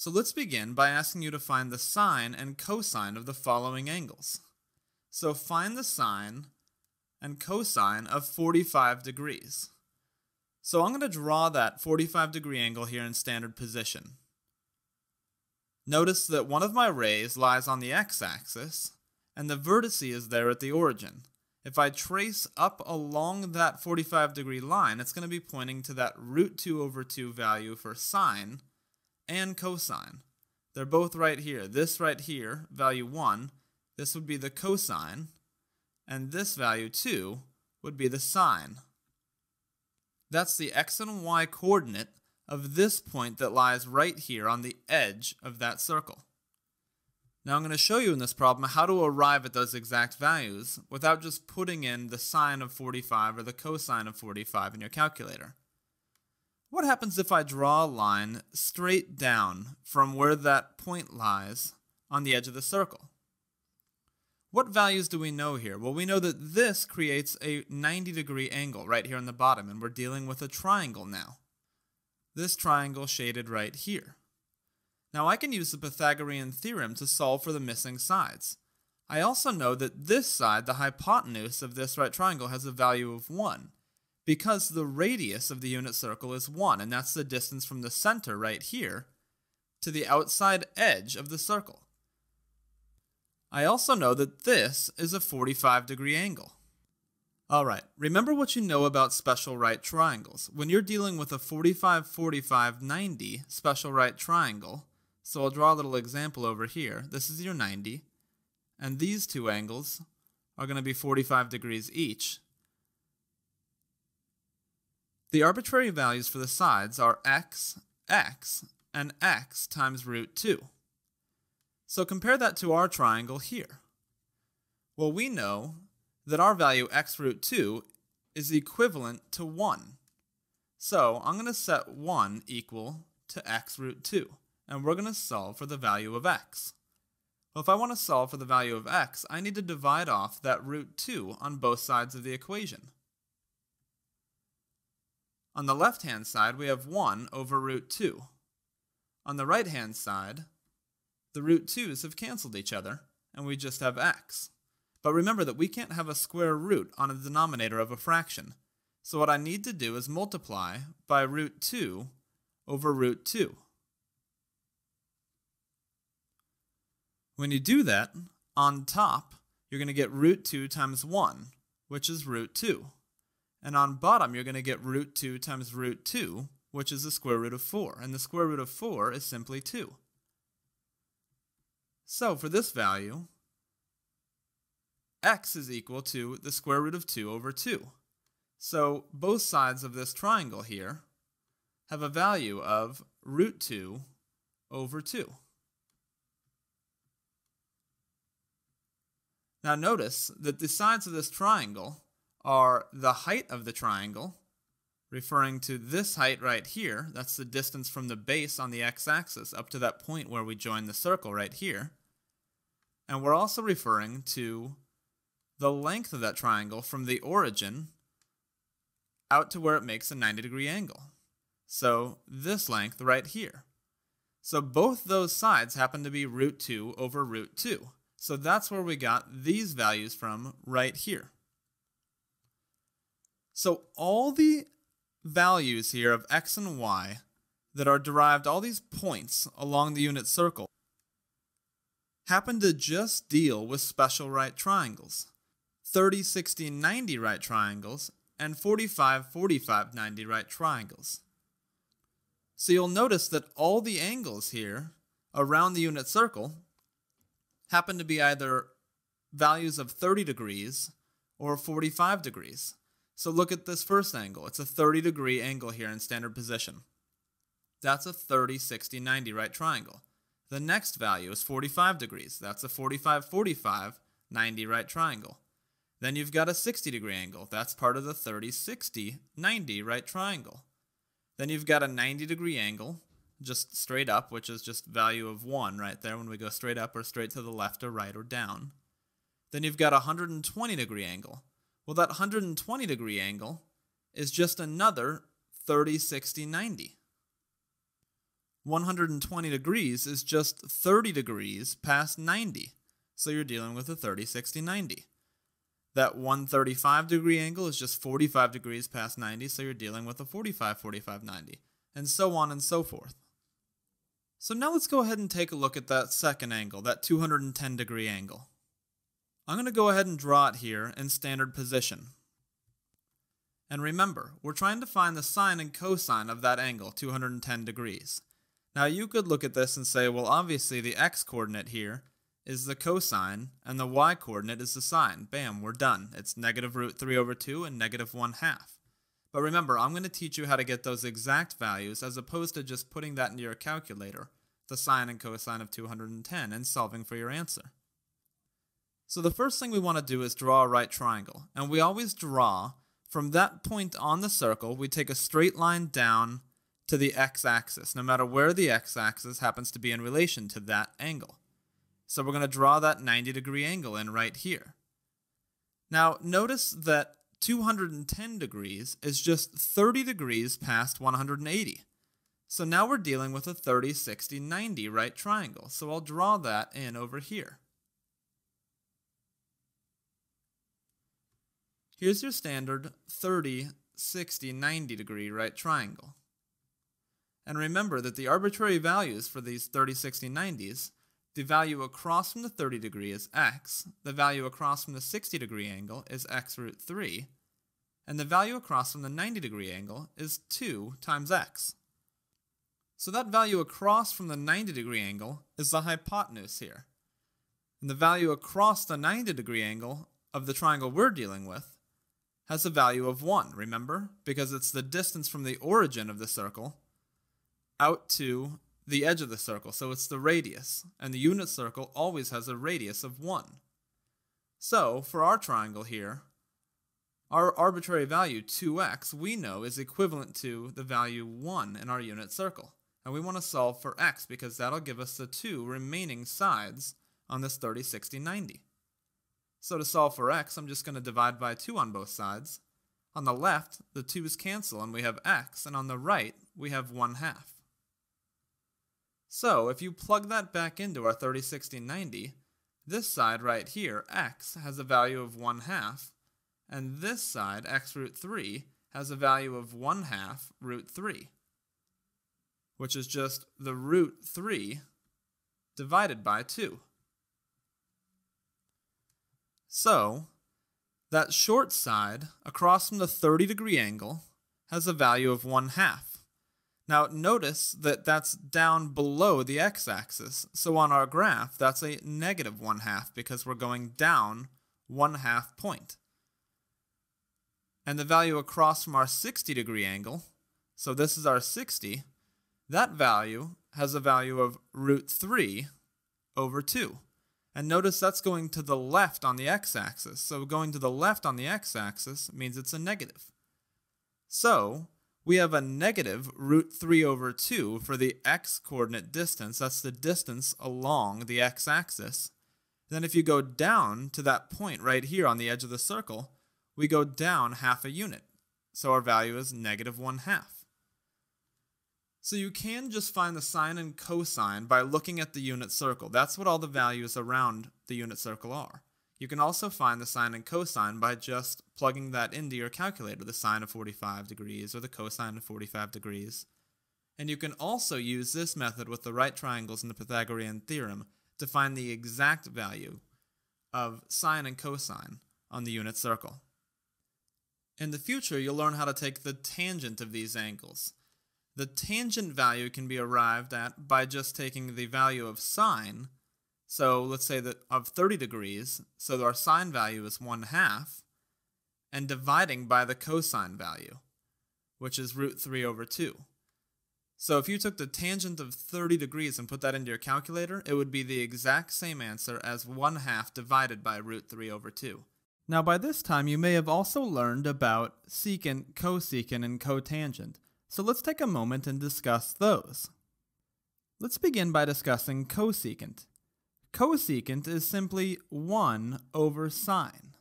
So let's begin by asking you to find the sine and cosine of the following angles. So find the sine and cosine of 45 degrees. So I'm going to draw that 45 degree angle here in standard position. Notice that one of my rays lies on the x-axis, and the vertex is there at the origin. If I trace up along that 45 degree line, it's going to be pointing to that root 2 over 2 value for sine and cosine. They're both right here. This right here, value 1, this would be the cosine, and this value 2 would be the sine. That's the x and y coordinate of this point that lies right here on the edge of that circle. Now I'm going to show you in this problem how to arrive at those exact values without just putting in the sine of 45 or the cosine of 45 in your calculator. What happens if I draw a line straight down from where that point lies on the edge of the circle? What values do we know here? Well, we know that this creates a 90 degree angle right here on the bottom, and we're dealing with a triangle now. This triangle shaded right here. Now I can use the Pythagorean theorem to solve for the missing sides. I also know that this side, the hypotenuse of this right triangle, has a value of 1, because the radius of the unit circle is 1, and that's the distance from the center right here to the outside edge of the circle. I also know that this is a 45 degree angle. Alright, remember what you know about special right triangles. When you're dealing with a 45, 45, 90 special right triangle, so I'll draw a little example over here. This is your 90, and these two angles are going to be 45 degrees each. The arbitrary values for the sides are x, x, and x times root 2. So compare that to our triangle here. Well, we know that our value x root 2 is equivalent to 1. So I'm going to set 1 equal to x root 2. And we're going to solve for the value of x. Well, if I want to solve for the value of x, I need to divide off that root 2 on both sides of the equation. On the left-hand side, we have 1 over root 2. On the right-hand side, the root 2's have cancelled each other, and we just have x. But remember that we can't have a square root on a denominator of a fraction. So what I need to do is multiply by root 2 over root 2. When you do that, on top, you're going to get root 2 times 1, which is root 2. And on bottom, you're going to get root 2 times root 2, which is the square root of 4. And the square root of 4 is simply 2. So for this value, x is equal to the square root of 2 over 2. So both sides of this triangle here have a value of root 2 over 2. Now notice that the sides of this triangle are the height of the triangle, referring to this height right here, that's the distance from the base on the x-axis up to that point where we join the circle right here, and we're also referring to the length of that triangle from the origin out to where it makes a 90 degree angle. So this length right here. So both those sides happen to be root 2 over root 2. So that's where we got these values from right here. So all the values here of x and y that are derived, all these points along the unit circle, happen to just deal with special right triangles. 30, 60, 90 right triangles, and 45, 45, 90 right triangles. So you'll notice that all the angles here around the unit circle happen to be either values of 30 degrees or 45 degrees. So look at this first angle. It's a 30 degree angle here in standard position. That's a 30, 60, 90 right triangle. The next value is 45 degrees. That's a 45, 45, 90 right triangle. Then you've got a 60 degree angle. That's part of the 30, 60, 90 right triangle. Then you've got a 90 degree angle, just straight up, which is just value of 1 right there when we go straight up or straight to the left or right or down. Then you've got a 120 degree angle. Well, that 120 degree angle is just another 30, 60, 90. 120 degrees is just 30 degrees past 90. So you're dealing with a 30, 60, 90. That 135 degree angle is just 45 degrees past 90. So you're dealing with a 45, 45, 90. And so on and so forth. So now let's go ahead and take a look at that second angle, that 210 degree angle. I'm going to go ahead and draw it here in standard position. And remember, we're trying to find the sine and cosine of that angle, 210 degrees. Now you could look at this and say, well, obviously the x-coordinate here is the cosine and the y-coordinate is the sine. Bam, we're done. It's negative root 3 over 2 and negative 1/2. But remember, I'm going to teach you how to get those exact values as opposed to just putting that into your calculator, the sine and cosine of 210, and solving for your answer. So the first thing we want to do is draw a right triangle. And we always draw from that point on the circle, we take a straight line down to the x-axis, no matter where the x-axis happens to be in relation to that angle. So we're going to draw that 90 degree angle in right here. Now notice that 210 degrees is just 30 degrees past 180. So now we're dealing with a 30, 60, 90 right triangle. So I'll draw that in over here. Here's your standard 30, 60, 90 degree right triangle. And remember that the arbitrary values for these 30, 60, 90s, the value across from the 30 degree is x, the value across from the 60 degree angle is x root 3, and the value across from the 90 degree angle is 2 times x. So that value across from the 90 degree angle is the hypotenuse here. And the value across the 90 degree angle of the triangle we're dealing with has a value of 1, remember? Because it's the distance from the origin of the circle out to the edge of the circle, so it's the radius, and the unit circle always has a radius of 1. So, for our triangle here, our arbitrary value 2x we know is equivalent to the value 1 in our unit circle, and we want to solve for x because that'll give us the two remaining sides on this 30, 60, 90. So to solve for x, I'm just going to divide by 2 on both sides. On the left, the 2's cancel and we have x, and on the right, we have 1/2. So, if you plug that back into our 30, 60, 90, this side right here, x, has a value of 1/2, and this side, x root 3, has a value of 1/2 root 3, which is just the root 3 divided by 2. So, that short side, across from the 30 degree angle, has a value of 1/2. Now notice that that's down below the x-axis, so on our graph that's a negative 1/2 because we're going down 1/2 point. And the value across from our 60 degree angle, so this is our 60, that value has a value of root 3 over 2. And notice that's going to the left on the x-axis, so going to the left on the x-axis means it's a negative. So, we have a negative root 3 over 2 for the x-coordinate distance. That's the distance along the x-axis. Then if you go down to that point right here on the edge of the circle, we go down 1/2 a unit. So our value is negative 1/2. So you can just find the sine and cosine by looking at the unit circle. That's what all the values around the unit circle are. You can also find the sine and cosine by just plugging that into your calculator, the sine of 45 degrees or the cosine of 45 degrees. And you can also use this method with the right triangles in the Pythagorean theorem to find the exact value of sine and cosine on the unit circle. In the future, you'll learn how to take the tangent of these angles. The tangent value can be arrived at by just taking the value of sine. So let's say that of 30 degrees, so our sine value is 1/2, and dividing by the cosine value, which is root 3 over 2. So if you took the tangent of 30 degrees and put that into your calculator, it would be the exact same answer as 1/2 divided by root 3 over 2. Now by this time you may have also learned about secant, cosecant, and cotangent. So let's take a moment and discuss those. Let's begin by discussing cosecant. Cosecant is simply 1 over sine.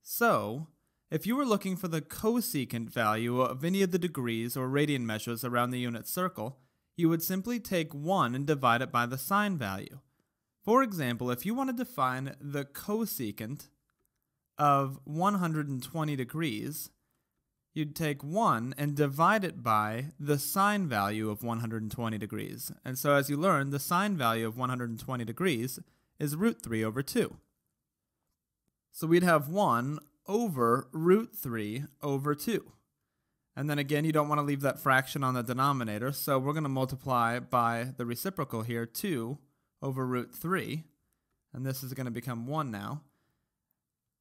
So, if you were looking for the cosecant value of any of the degrees or radian measures around the unit circle, you would simply take 1 and divide it by the sine value. For example, if you want to define the cosecant of 120 degrees, you'd take 1 and divide it by the sine value of 120 degrees. And so as you learn, the sine value of 120 degrees is root 3 over 2. So we'd have 1 over root 3 over 2. And then again, you don't want to leave that fraction on the denominator, so we're going to multiply by the reciprocal here, 2 over root 3. And this is going to become 1 now.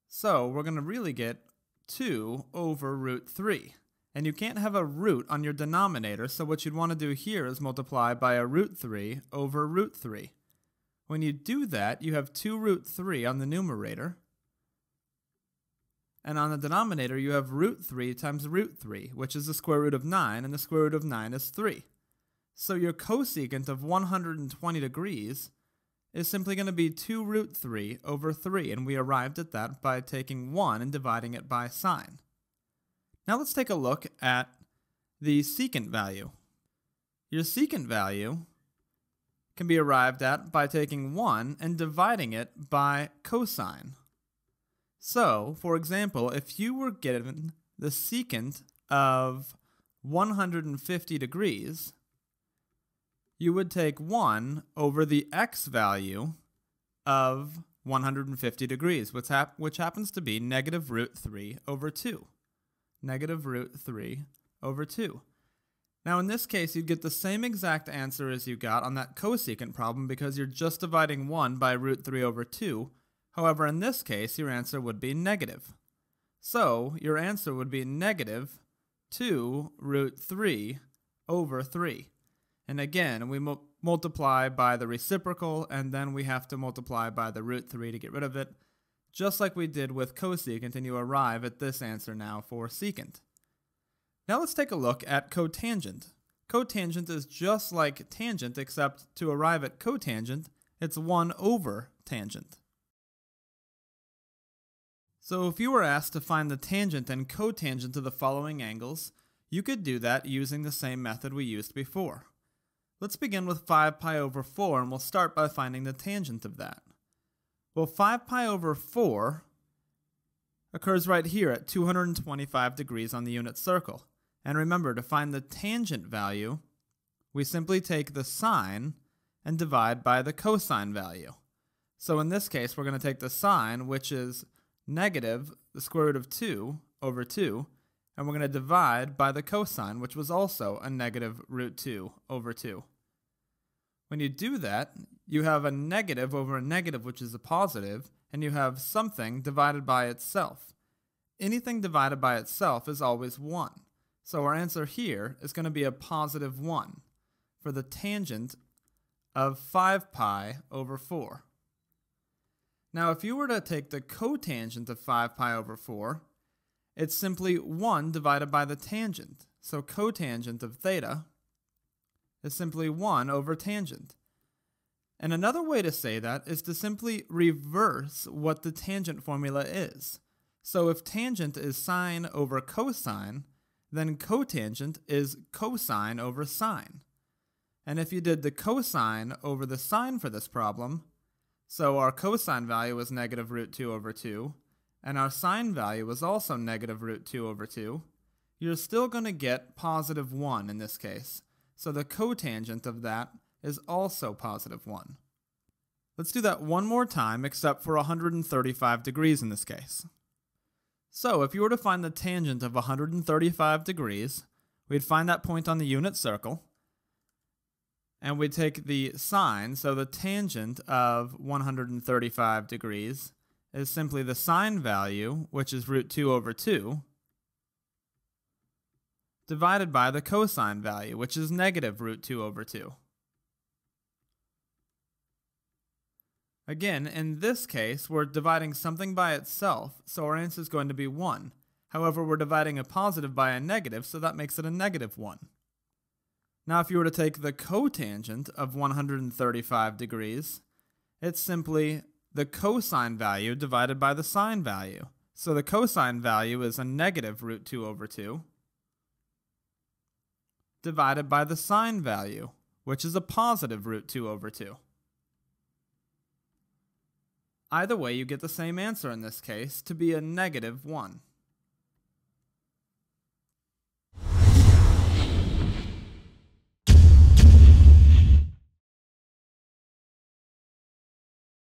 So we're going to really get 2 over root 3. And you can't have a root on your denominator, so what you'd want to do here is multiply by a root 3 over root 3. When you do that, you have 2 root 3 on the numerator. And on the denominator, you have root 3 times root 3, which is the square root of 9, and the square root of 9 is 3. So your cosecant of 120 degrees is simply going to be 2 root 3 over 3, and we arrived at that by taking 1 and dividing it by sine. Now let's take a look at the secant value. Your secant value can be arrived at by taking 1 and dividing it by cosine. So, for example, if you were given the secant of 150 degrees, you would take 1 over the x value of 150 degrees, which happens to be negative root 3 over 2. Negative root 3 over 2. Now, in this case, you'd get the same exact answer as you got on that cosecant problem because you're just dividing 1 by root 3 over 2. However, in this case, your answer would be negative. So, your answer would be negative 2 root 3 over 3. And again, we multiply by the reciprocal, and then we have to multiply by the root 3 to get rid of it, just like we did with cosecant, and you arrive at this answer now for secant. Now let's take a look at cotangent. Cotangent is just like tangent, except to arrive at cotangent, it's 1 over tangent. So if you were asked to find the tangent and cotangent of the following angles, you could do that using the same method we used before. Let's begin with 5 pi over 4, and we'll start by finding the tangent of that. Well, 5 pi over 4 occurs right here at 225 degrees on the unit circle. And remember, to find the tangent value, we simply take the sine and divide by the cosine value. So in this case, we're going to take the sine, which is negative the square root of 2 over 2, and we're going to divide by the cosine, which was also a negative root 2 over 2. When you do that, you have a negative over a negative, which is a positive, and you have something divided by itself. Anything divided by itself is always 1. So our answer here is going to be a positive 1 for the tangent of 5 pi over 4. Now, if you were to take the cotangent of 5 pi over 4, it's simply 1 divided by the tangent. So cotangent of theta is simply 1 over tangent. And another way to say that is to simply reverse what the tangent formula is. So if tangent is sine over cosine, then cotangent is cosine over sine. And if you did the cosine over the sine for this problem, so our cosine value was negative root 2 over 2, and our sine value was also negative root 2 over 2, you're still going to get positive 1 in this case. So the cotangent of that is also positive 1. Let's do that one more time, except for 135 degrees in this case. So if you were to find the tangent of 135 degrees, we'd find that point on the unit circle, and we take the sine, so the tangent of 135 degrees is simply the sine value, which is root 2 over 2, divided by the cosine value, which is negative root 2 over 2. Again, in this case, we're dividing something by itself, so our answer is going to be 1. However, we're dividing a positive by a negative, so that makes it a negative 1. Now, if you were to take the cotangent of 135 degrees, it's simply the cosine value divided by the sine value. So the cosine value is a negative root 2 over 2 divided by the sine value, which is a positive root 2 over 2. Either way, you get the same answer in this case to be a negative 1.